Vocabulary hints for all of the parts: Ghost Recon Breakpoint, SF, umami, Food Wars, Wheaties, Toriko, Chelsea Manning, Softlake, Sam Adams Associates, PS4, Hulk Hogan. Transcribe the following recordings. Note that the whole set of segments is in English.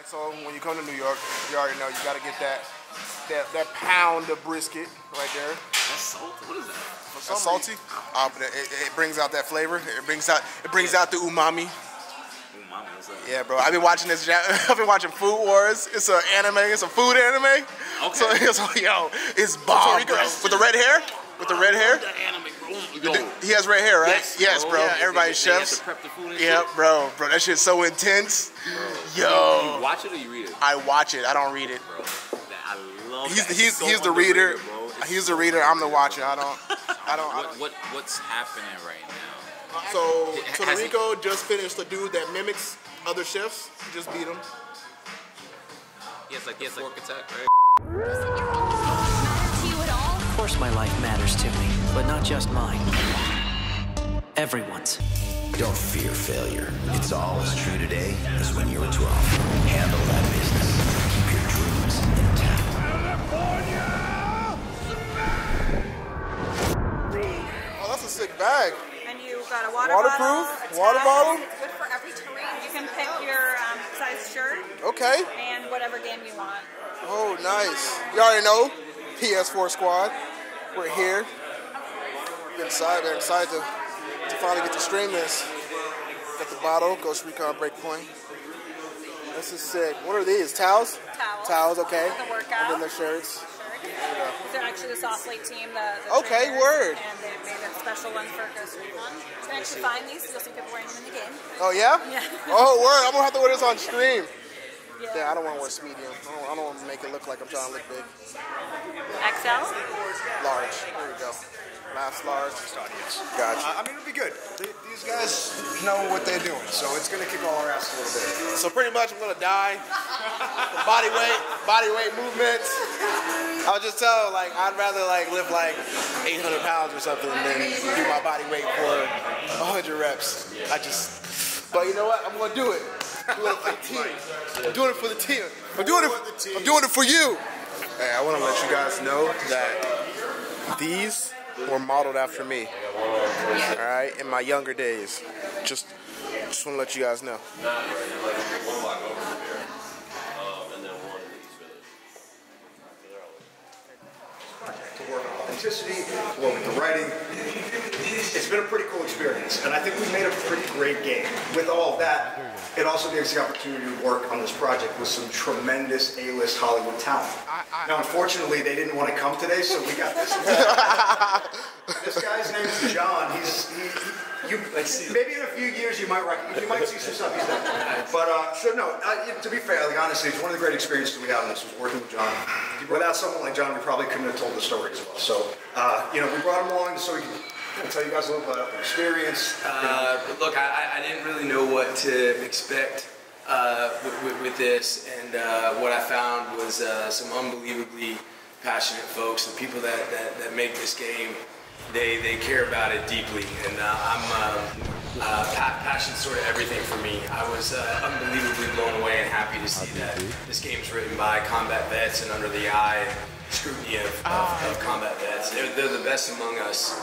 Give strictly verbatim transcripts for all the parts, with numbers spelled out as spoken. Alright, so when you come to New York, you already know you gotta get that that that pound of brisket right there. That's salty. What is that? That's salty. Uh, but it, it brings out that flavor. It brings out it brings yeah. out the umami. Umami, what's that? Yeah, bro. I've been watching this. I've been watching Food Wars. It's an anime. It's a food anime. Okay. So it's like, yo, it's bomb, bro. With the red hair. With the red hair. He has red hair, right? Yes, yes bro. Yeah, everybody's they, they chefs. Yeah, bro, bro. That shit's so intense. Bro. Yo. You watch it or you read it? I watch it. I don't read it. Bro. I love he's, that. He's, so he's the reader. He's the reader. I'm the watcher. I don't. I don't. What, I don't. What, what's happening right now? So Toriko just finished a dude that mimics other chefs. He just beat him. He has like he has fork like, attack, right? Of course my life matters to me, but not just mine. Everyone's. Don't fear failure. It's all as true today as when you were twelve. Handle that business. Keep your dreams intact. California! Oh, that's a sick bag. And you got a water Waterproof, bottle. A water bottle. It's good for every terrain. You can pick your um, size shirt. Okay. And whatever game you want. Oh, nice. You already know. P S four squad. We're here. We're excited, we're excited to, to finally get to stream this. Got the bottle, Ghost Recon Breakpoint. This is sick. What are these? Towels? Towels. Towels, okay. The workout. And then their shirts. Sure. Yeah. They're actually the Softlake team. The, the okay, trainers, word. And they made a special one for Ghost Recon. You can actually find these. You'll see people wearing them in the game. Oh, yeah? Yeah. Oh, word. I'm going to have to wear this on stream. Yeah. yeah, I don't want to wear medium. I don't, I don't want to make it look like I'm trying to look big. X L? Large. There we go. Last large. Gotcha. Uh, I mean, it'll be good. They, these guys know what they're doing, so it's going to kick all our ass a little bit. So pretty much I'm going to die. body weight, body weight movements. I'll just tell, like, I'd rather, like, lift, like, eight hundred pounds or something than do my body weight for a hundred reps. I just, but you know what? I'm going to do it. I'm doing it for the team. I'm doing it for the team. I'm doing it for you. Hey, I want to let you guys know that these were modeled after me. All right, in my younger days. Just, just want to let you guys know. Authenticity, along with the writing. It's been a pretty cool experience, and I think we made a pretty great game. With all of that, it also gives the opportunity to work on this project with some tremendous A-list Hollywood talent. I, I, now, unfortunately, they didn't want to come today, so we got this. This guy's name is John. He's he, he, you. Maybe in a few years you might you might see some stuff he's done. But uh, so no. Uh, to be fair, like honestly, it's one of the great experiences we had on this was working with John. Without someone like John, we probably couldn't have told the story as well. So uh, you know, we brought him along so we could. Tell you guys a little about the experience. Uh, look, I, I didn't really know what to expect uh, with, with this, and uh, what I found was uh, some unbelievably passionate folks. The people that, that, that make this game, they, they care about it deeply, and uh, I'm uh, uh, passion sort of everything for me. I was uh, unbelievably blown away and happy to see that this game's written by combat vets and under the eye scrutiny of, of, of combat vets. They're, they're the best among us.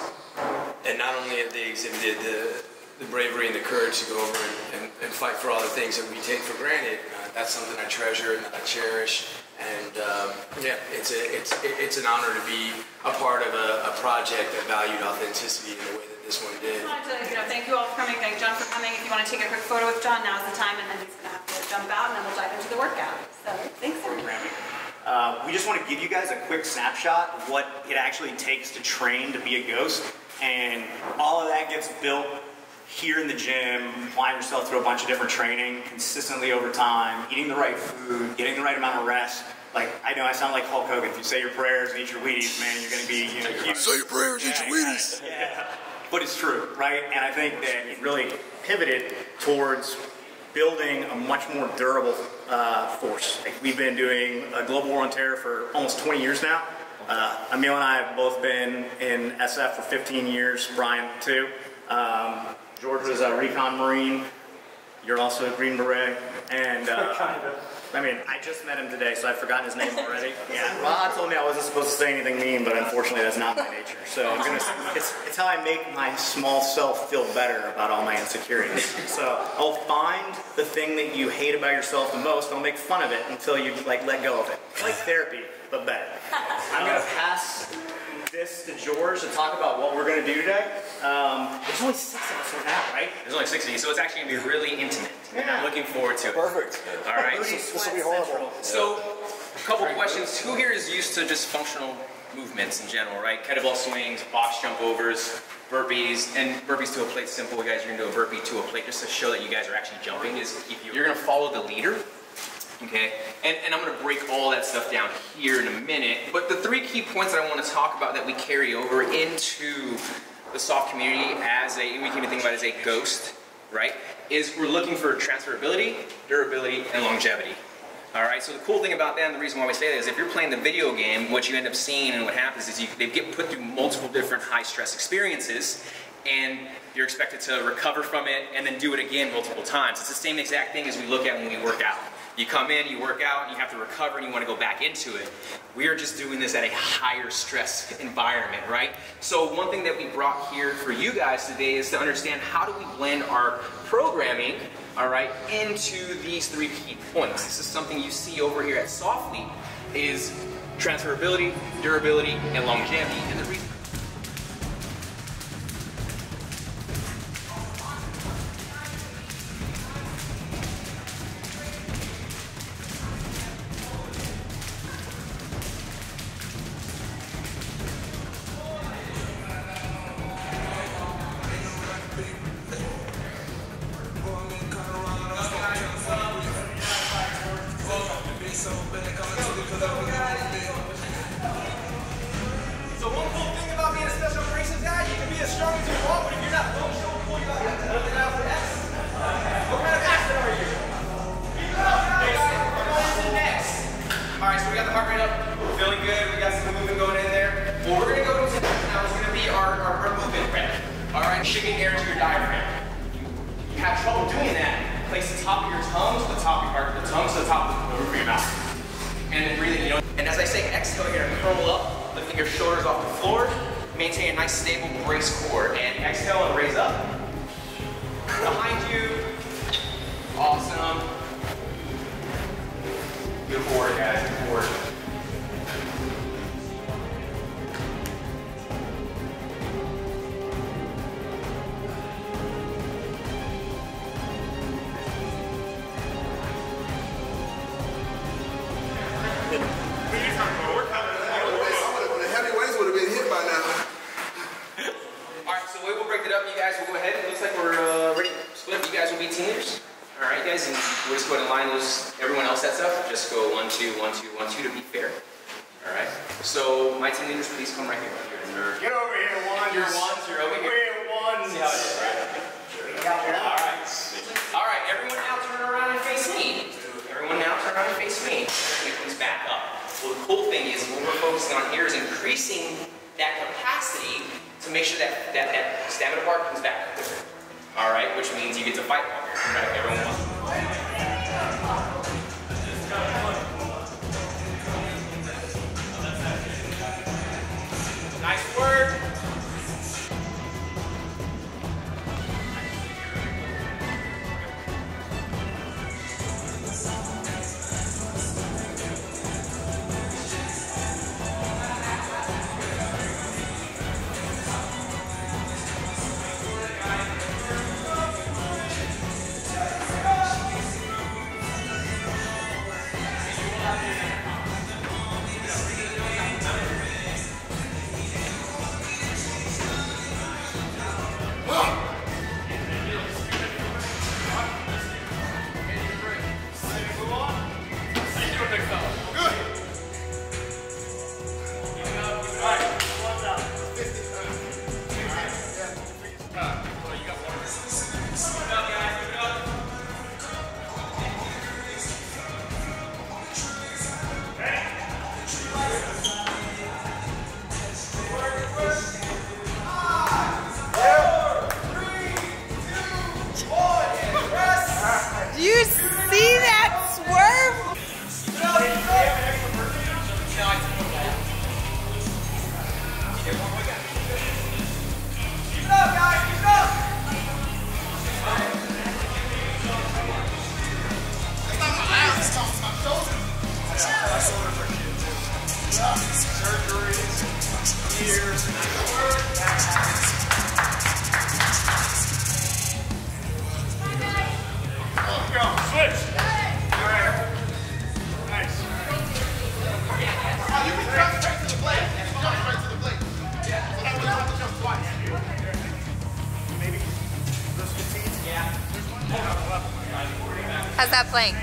And not only have they exhibited the, the bravery and the courage to go over and, and, and fight for all the things that we take for granted, uh, that's something I treasure and I cherish. And um, yeah, it's a it's it's an honor to be a part of a, a project that valued authenticity in the way that this one did. I wanted to, you know, thank you all for coming. Thank John for coming. If you want to take a quick photo with John, now's the time, and then he's gonna have to jump out, and then we'll dive into the workout. So thanks everyone. Uh, we just want to give you guys a quick snapshot of what it actually takes to train to be a ghost. And all of that gets built here in the gym, applying yourself through a bunch of different training consistently over time, eating the right food, getting the right amount of rest. Like, I know I sound like Hulk Hogan. If you say your prayers and eat your Wheaties, man, you're going to be, you know, you, say your prayers, yeah, eat your Wheaties. Yeah, yeah. But it's true, right? And I think that it really pivoted towards building a much more durable uh, force. Like, we've been doing a global war on terror for almost twenty years now. Uh, Emil and I have both been in S F for fifteen years, Brian too. Um, George was a recon Marine. You're also a Green Beret. And uh, kind of. I mean, I just met him today, so I've forgotten his name already. Yeah, Ma told me I wasn't supposed to say anything mean, but unfortunately, that's not my nature. So I'm gonna. It's, it's how I make my small self feel better about all my insecurities. So I'll find the thing that you hate about yourself the most, and I'll make fun of it until you like let go of it. Like therapy, but better. I'm gonna pass this to George to talk about what we're going to do today. Um, there's only six of us for that, right? There's only six of you, so it's actually going to be really intimate. Yeah. And I'm looking forward to it. Perfect. All right. This will be horrible. So, a couple questions. Who here is used to just functional movements in general, right? Kettlebell swings, box jump overs, burpees, and burpees to a plate simple. You guys are going to do a burpee to a plate just to show that you guys are actually jumping. Is if you, You're going to follow the leader. Okay, and, and I'm going to break all that stuff down here in a minute. But the three key points that I want to talk about that we carry over into the soft community as a, we can even think about it as a ghost, right, is we're looking for transferability, durability, and longevity. All right, so the cool thing about that, and the reason why we say that is if you're playing the video game, what you end up seeing and what happens is you, they get put through multiple different high-stress experiences, and you're expected to recover from it and then do it again multiple times. It's the same exact thing as we look at when we work out. You come in, you work out, you have to recover, and you want to go back into it. We are just doing this at a higher stress environment, right? So one thing that we brought here for you guys today is to understand how do we blend our programming, all right, into these three key points. This is something you see over here at Softlake is transferability, durability, and longevity. And the reason here. Go, switch. How's that playing?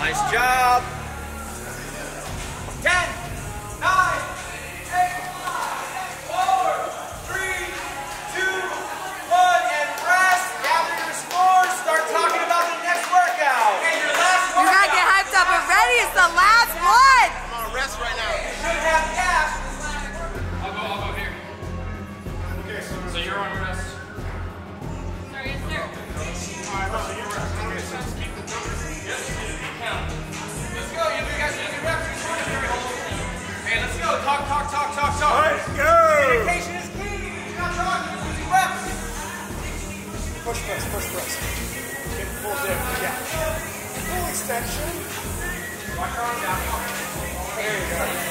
Nice job. ten, nine, eight, five, four, three, two, one, and rest. Gather your s'mores. Start talking about the next workout. Hey, your last workout. You gotta get hyped up already. It's the last one. I'm gonna rest right now. You should have cash. I'll go, I'll go here. Okay, so, so you're on rest. Sorry, yes, sir. All right, well, so you're rest. Okay, so let's keep the numbers. Let's go, you guys are good reps. Hey, let's go. Talk, talk, talk, talk, talk. Let's go. Communication is key. You're not talking, you're losing reps. Push press, push press. Get full dip, yeah. Full extension. Watch your arms out. There you go.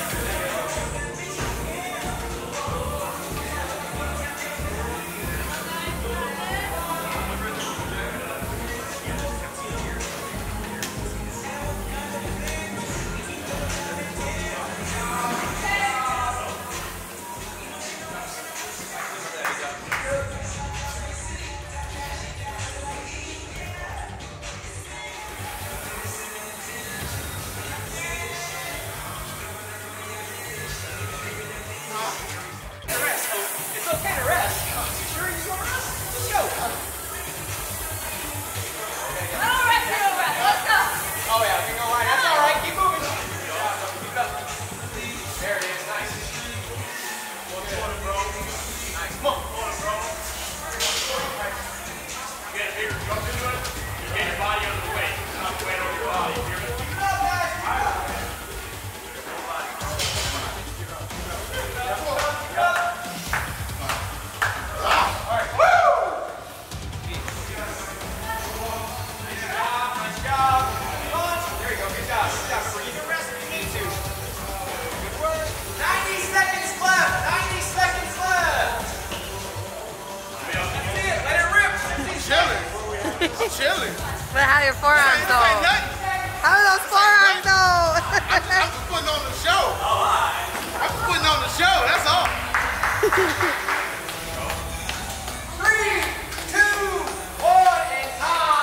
Chilling. But how are your forearms though? How are those forearms though? I'm, just, I'm just putting on the show. I'm just putting on the show, that's all. Three, two, one, and time.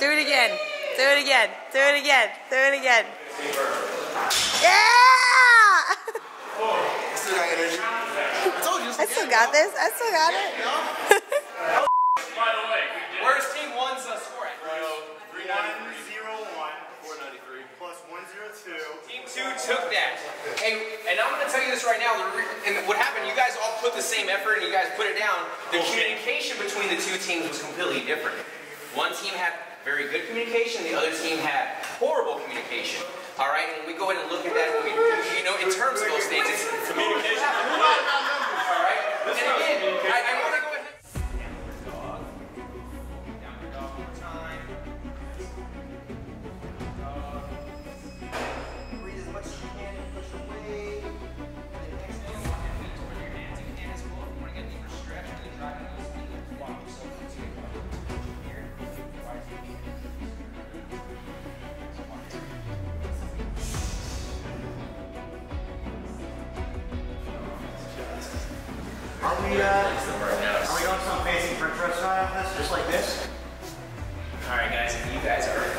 Do it again. Do it again. Do it again. Do it again. Yeah! I still got this. I still got it. By the way, worst team wins a score. one oh one, four ninety-three, plus one oh two. Team two took that. Hey, and I'm going to tell you this right now. And what happened, you guys all put the same effort and you guys put it down. The communication between the the two teams was completely different. One team had very good communication, the other team had horrible communication. All right, and we go ahead and look at that, and we, you know, in terms of those things, it's communication. All right, and again, I, I want to go ahead. Uh, are we going to some fancy French restaurant on this, just like this? Alright guys, you guys are... Hey,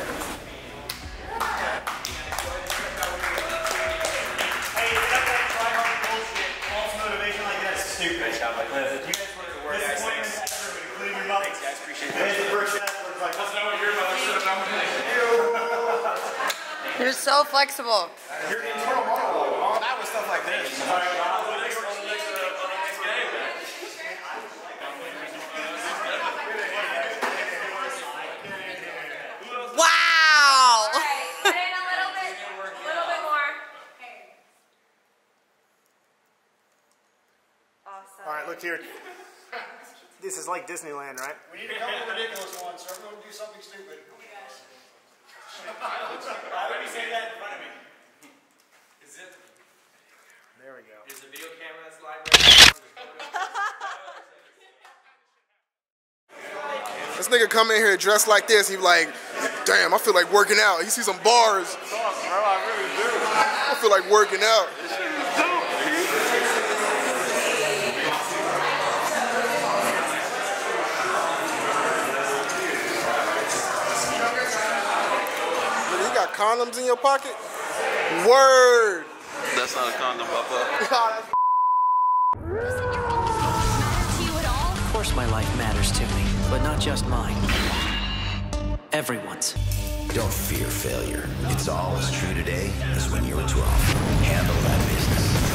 you got that try-hard bullshit, false motivation like that is stupid. Nice job, like this. You guys wanted to work, guys. Thanks. Including your mother. Thanks guys, appreciate it. This is the first step where it's like, let's know what your mother said about me. You're so flexible. Your internal monologue. All that was stuff like this. Alright, Bob, what next? Here. This is like Disneyland, right? We need a couple of ridiculous ones, so everyone do something stupid. Oh my gosh. Why would you say that in front of me? Is it? There we go. Is the video camera that's live right? This nigga come in here dressed like this, he like, damn, I feel like working out. He see some bars. Awesome, bro. I really do. I feel like working out. Condoms in your pocket? Word! That's not a condom, Papa. God, does your life matter to you at all? Of course my life matters to me, but not just mine. Everyone's. Don't fear failure. It's all as true today as when you were twelve. Handle that business.